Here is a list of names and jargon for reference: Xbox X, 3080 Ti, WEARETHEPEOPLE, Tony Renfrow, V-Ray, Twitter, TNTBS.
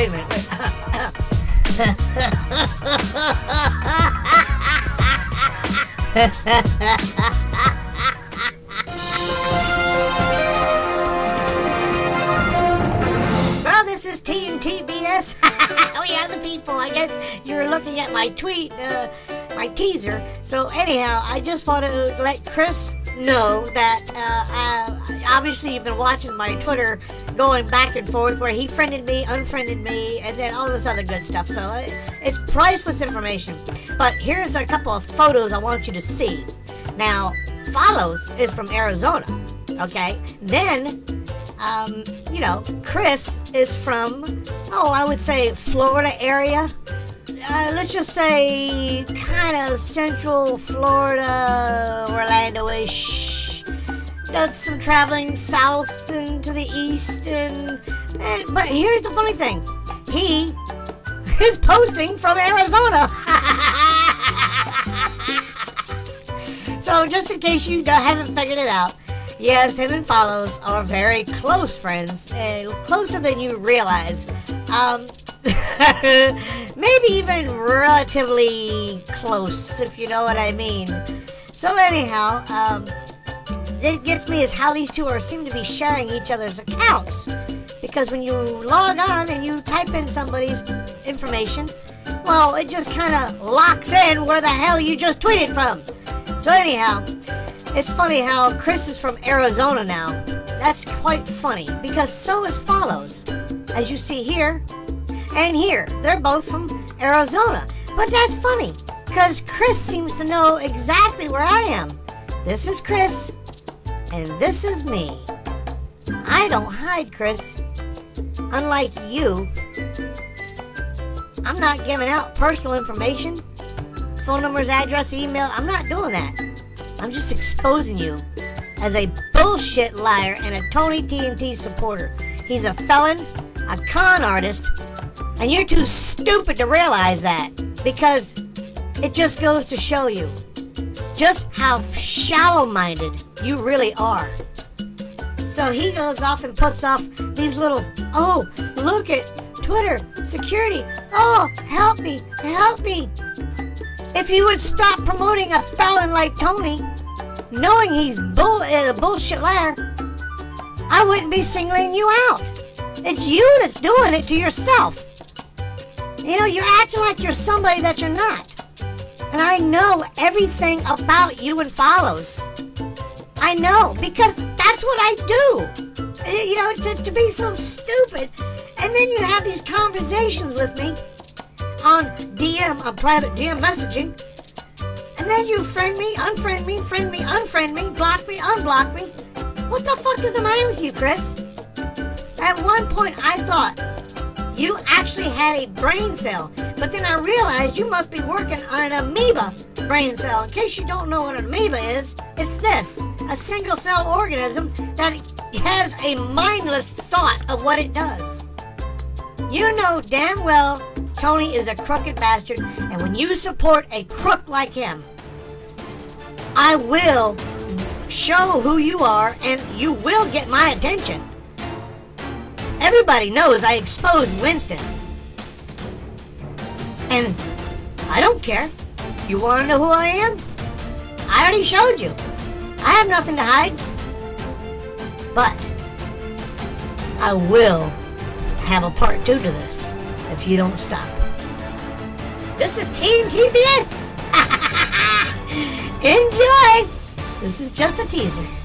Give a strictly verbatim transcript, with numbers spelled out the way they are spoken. wait a minute. Wait. Well, this is T N T B S. We are the people. I guess you were looking at my tweet, uh, my teaser. So anyhow, I just want to let Chris know that uh, uh, obviously you've been watching my Twitter going back and forth where he friended me, unfriended me, and then all this other good stuff. So it, it's priceless information. But here's a couple of photos I want you to see. Now, Follows is from Arizona, okay? Then, um, you know, Chris is from, oh, I would say Florida area. Uh, let's just say kind of central Florida, Orlando-ish. Does some traveling south and to the east, and, and but here's the funny thing: he is posting from Arizona. So just in case you haven't figured it out, yes, him and Follows are very close friends, and closer than you realize. Um. Maybe even relatively close, if you know what I mean. So anyhow, um, it gets me is how these two are seem to be sharing each other's accounts. Because when you log on and you type in somebody's information, well, it just kind of locks in where the hell you just tweeted from. So anyhow, it's funny how Chris is from Arizona now. That's quite funny, because so is Follows, as you see here. And here, they're both from Arizona. But that's funny, because Chris seems to know exactly where I am. This is Chris, and this is me. I don't hide, Chris. Unlike you, I'm not giving out personal information, phone numbers, address, email. I'm not doing that. I'm just exposing you as a bullshit liar and a Tony T N T supporter. He's a felon, a con artist, and you're too stupid to realize that, because it just goes to show you just how shallow-minded you really are. So he goes off and puts off these little, oh, look at Twitter, security, oh, help me, help me. If you would stop promoting a felon like Tony, knowing he's bull a bullshit liar, I wouldn't be singling you out. It's you that's doing it to yourself. You know, you're acting like you're somebody that you're not. And I know everything about you and Follows. I know, because that's what I do. You know, to, to be so stupid. And then you have these conversations with me on D M, on private D M messaging. And then you friend me, unfriend me, friend me, unfriend me, block me, unblock me. What the fuck is the matter with you, Chris? At one point, I thought you actually had a brain cell, but then I realized you must be working on an amoeba brain cell. In case you don't know what an amoeba is, it's this, a single cell organism that has a mindless thought of what it does. You know damn well Tony is a crooked bastard, and when you support a crook like him, I will show who you are, and you will get my attention. Everybody knows I exposed Winston. And I don't care. You want to know who I am? I already showed you. I have nothing to hide. But I will have a part two to this if you don't stop. This is T N T B S. Enjoy. This is just a teaser.